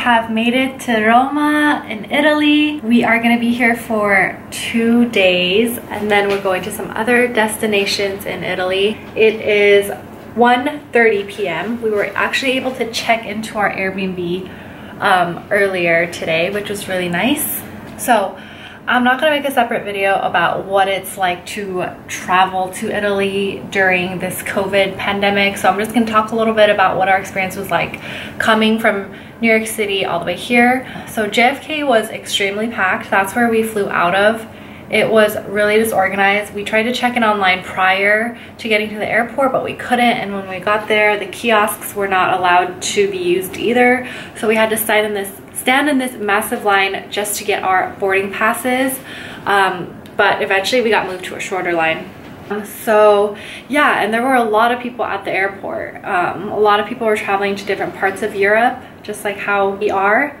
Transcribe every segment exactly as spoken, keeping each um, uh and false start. have made it to Roma in Italy. We are gonna be here for two days and then we're going to some other destinations in Italy. It is one thirty p m We were actually able to check into our Airbnb um, earlier today, which was really nice. So I'm not gonna make a separate video about what it's like to travel to Italy during this COVID pandemic. So I'm just gonna talk a little bit about what our experience was like coming from New York City all the way here. So J F K was extremely packed. That's where we flew out of. It was really disorganized. We tried to check in online prior to getting to the airport, but we couldn't. And when we got there, the kiosks were not allowed to be used either. So we had to stand in this, stand in this massive line just to get our boarding passes. Um, but eventually we got moved to a shorter line. So yeah, and there were a lot of people at the airport. Um, a lot of people were traveling to different parts of Europe, just like how we are.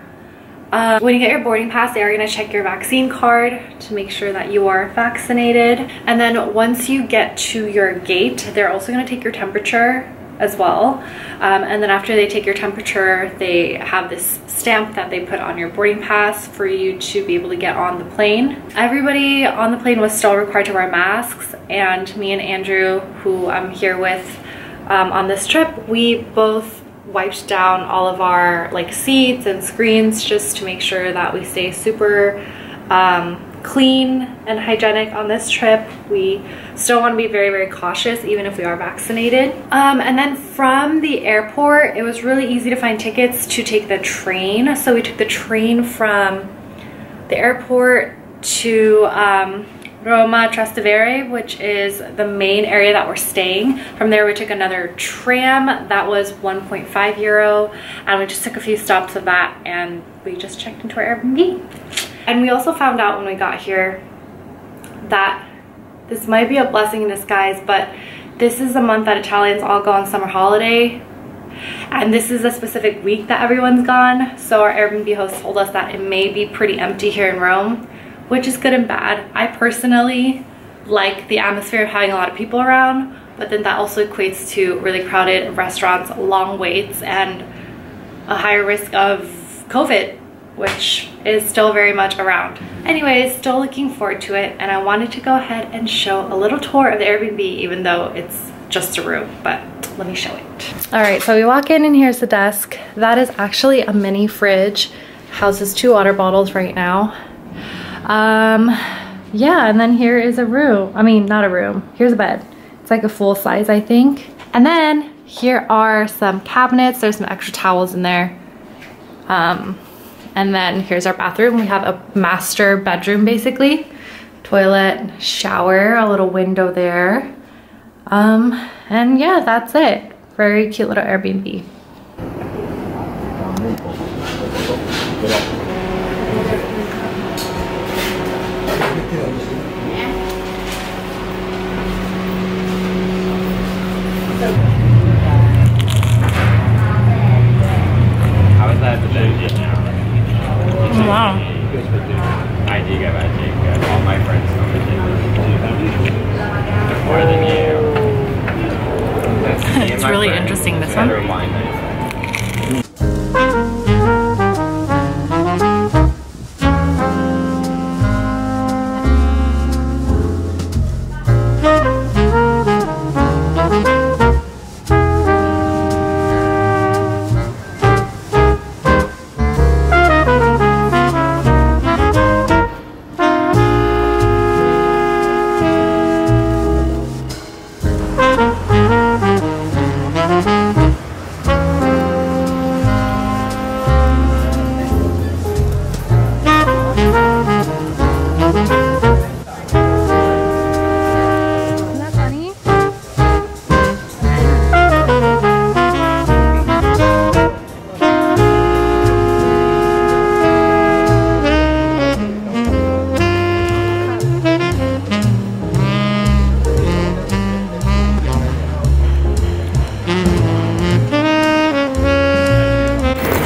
Uh, when you get your boarding pass, they are going to check your vaccine card to make sure that you are vaccinated. And then once you get to your gate, they're also going to take your temperature as well. Um, and then after they take your temperature, they have this stamp that they put on your boarding pass for you to be able to get on the plane. Everybody on the plane was still required to wear masks. And me and Andrew, who I'm here with um, on this trip, we both wiped down all of our like seats and screens just to make sure that we stay super um, clean and hygienic on this trip. We still want to be very, very cautious even if we are vaccinated. Um, and then from the airport, it was really easy to find tickets to take the train. So we took the train from the airport to um, Roma, Trastevere, which is the main area that we're staying. From there we took another tram that was one point five euro and we just took a few stops of that and we just checked into our Airbnb. And we also found out when we got here that this might be a blessing in disguise, but this is the month that Italians all go on summer holiday. And this is a specific week that everyone's gone. So our Airbnb host told us that it may be pretty empty here in Rome, which is good and bad. I personally like the atmosphere of having a lot of people around, but then that also equates to really crowded restaurants, long waits, and a higher risk of COVID, which is still very much around. Anyways, still looking forward to it, and I wanted to go ahead and show a little tour of the Airbnb, even though it's just a room, but let me show it. All right, so we walk in and here's the desk. That is actually a mini fridge, houses two water bottles right now. Um, yeah, and then here is a room. I mean, not a room. Here's a bed. It's like a full size, I think. And then here are some cabinets. There's some extra towels in there. Um, and then here's our bathroom. We have a master bedroom, basically. Toilet, shower, a little window there. Um, and yeah, that's it. Very cute little Airbnb. Wow. I do get magic. All my friends come and do more than you. It's really interesting, this one.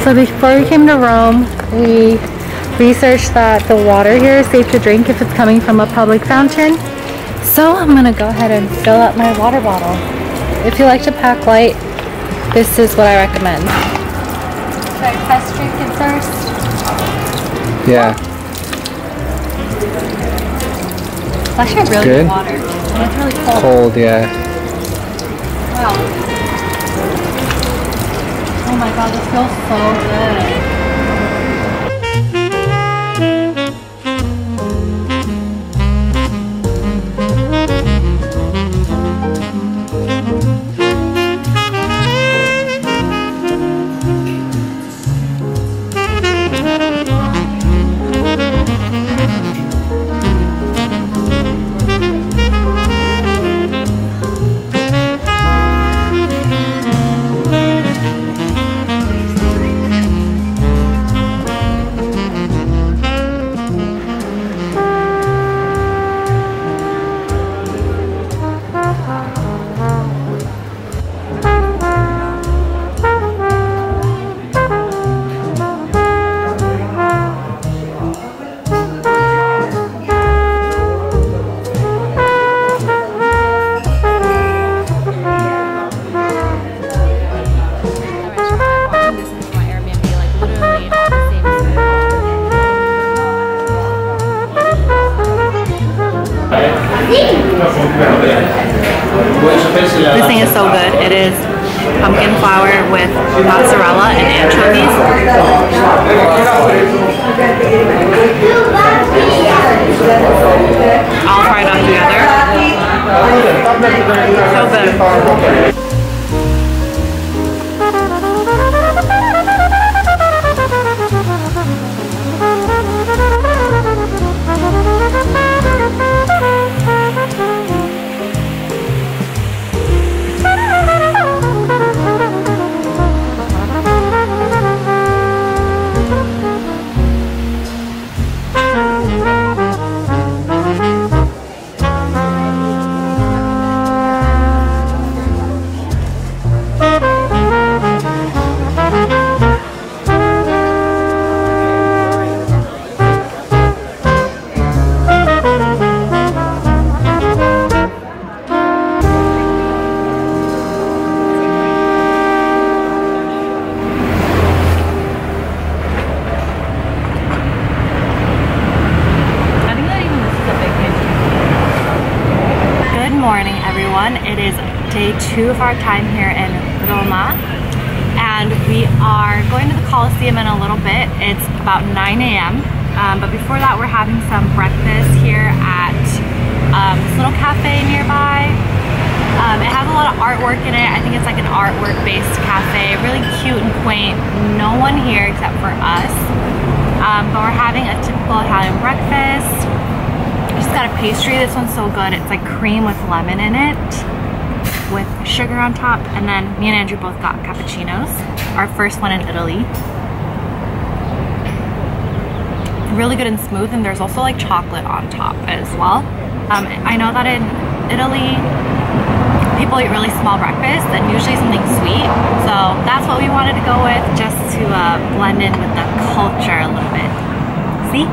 So before we came to Rome, we researched that the water here is safe to drink if it's coming from a public fountain. So I'm gonna go ahead and fill up my water bottle. If you like to pack light, this is what I recommend. about fast drink and thirst. Yeah. It's actually really good water. And it's really cold. Cold, yeah. Wow. Oh my god, this feels so good. This thing is so good. It is pumpkin flour with mozzarella and anchovies. All fried up together. So good. Two of our time here in Roma, and we are going to the Colosseum in a little bit. It's about nine A M Um, but before that, we're having some breakfast here at um, this little cafe nearby. Um, it has a lot of artwork in it. I think it's like an artwork-based cafe. Really cute and quaint. No one here except for us. Um, but we're having a typical Italian breakfast. Just got a pastry. This one's so good. It's like cream with lemon in it, with sugar on top, and then me and Andrew both got cappuccinos, our first one in Italy. Really good and smooth, and there's also like chocolate on top as well. Um, I know that in Italy, people eat really small breakfast and usually something sweet, so that's what we wanted to go with, just to uh, blend in with the culture a little bit. See?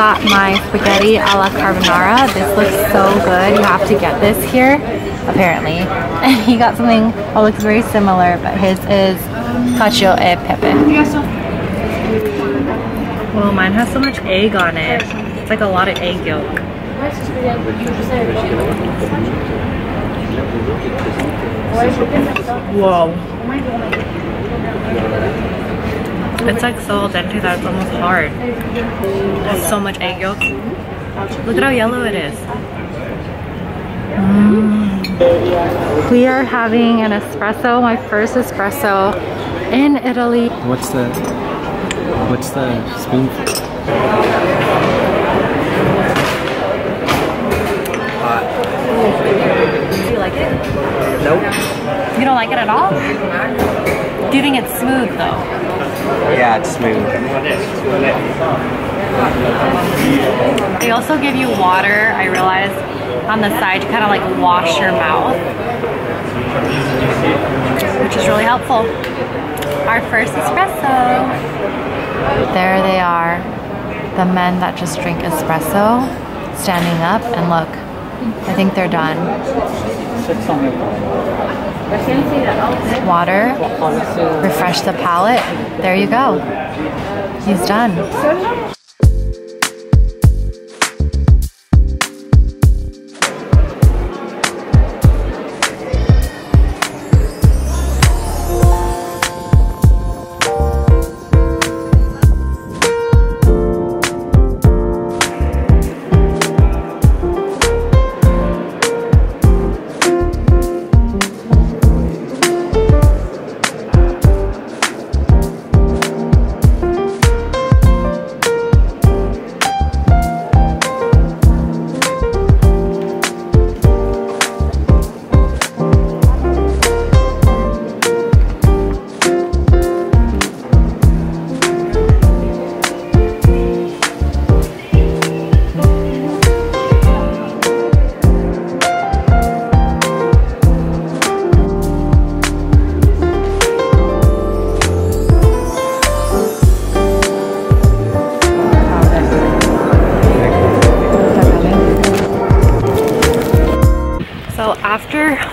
got my spaghetti a la carbonara. This looks so good. You have to get this here, apparently. And he got something that looks very similar, but his is cacio e pepe. Well, mine has so much egg on it. It's like a lot of egg yolk. Whoa. It's like so al dente that it's almost hard. There's so much egg yolk. Look at how yellow it is. Mm. We are having an espresso, my first espresso in Italy. What's the, what's the spoon? Hot. Do you like it? Nope. You don't like it at all? Do you think it's smooth though? Yeah, it's smooth. They also give you water, I realized, on the side to kind of like wash your mouth, which is really helpful. Our first espresso. There they are, the men that just drink espresso, standing up, and look, I think they're done. Water, refresh the palate. There you go. He's done.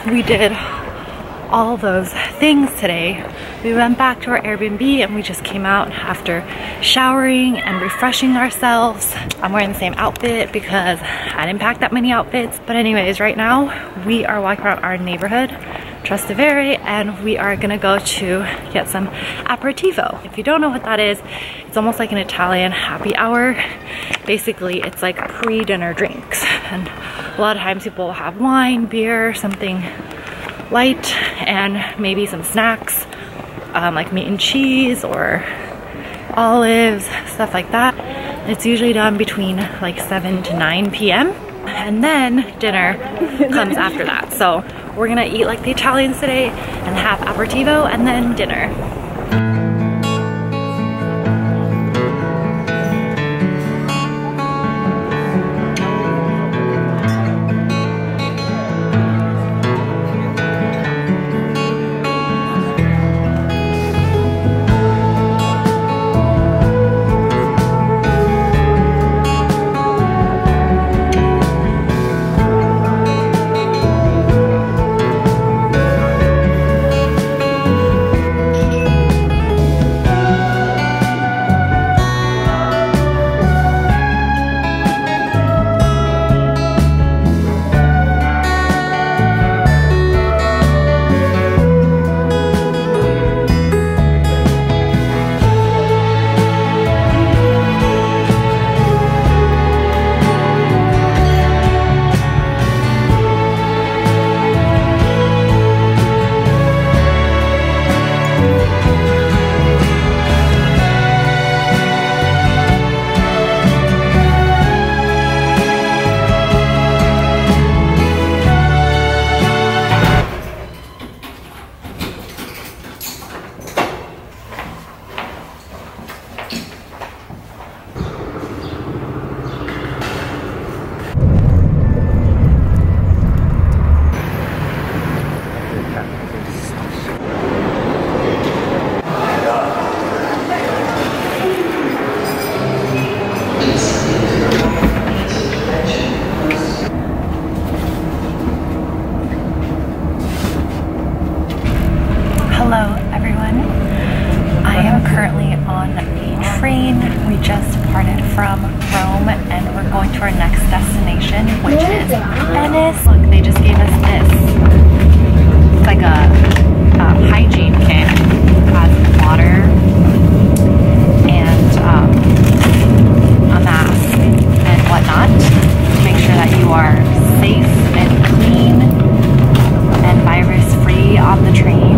We did all those things today. We went back to our Airbnb and we just came out after showering and refreshing ourselves. I'm wearing the same outfit because I didn't pack that many outfits. But anyways, right now we are walking around our neighborhood, Trastevere, and we are gonna go to get some aperitivo. If you don't know what that is, it's almost like an Italian happy hour. Basically, it's like pre-dinner drinks. And a lot of times people will have wine, beer, something light, and maybe some snacks, um, like meat and cheese or olives, stuff like that. It's usually done between like seven to nine P M And then dinner comes after that. So we're gonna eat like the Italians today and have aperitivo and then dinner. Hello everyone. I am currently on a train. We just parted from Rome and we're going to our next destination, which is Venice. Look, they just gave us this. It's like a, a hygiene kit. It has water and um, a mask and whatnot to make sure that you are safe and clean and virus-free on the train.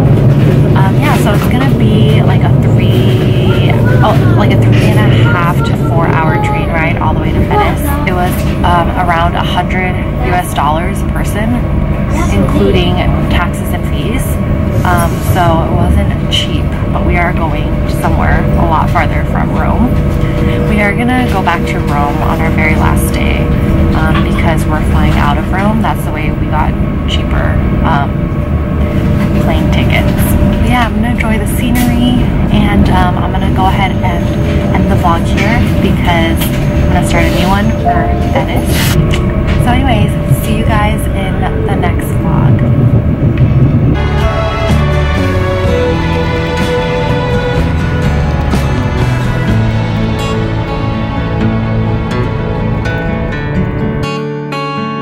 Um, yeah, so it's gonna be like a three, oh, like a three and a half to four hour train ride all the way to Venice. It was um, around a hundred U S dollars a person, including taxes and fees. Um, so it wasn't cheap, but we are going somewhere a lot farther from Rome. We are gonna go back to Rome on our very last day um, because we're flying out of Rome. That's the way we got cheaper um, plane tickets. Yeah, I'm gonna enjoy the scenery and um, I'm gonna go ahead and end the vlog here because I'm gonna start a new one for Venice. So anyways, see you guys in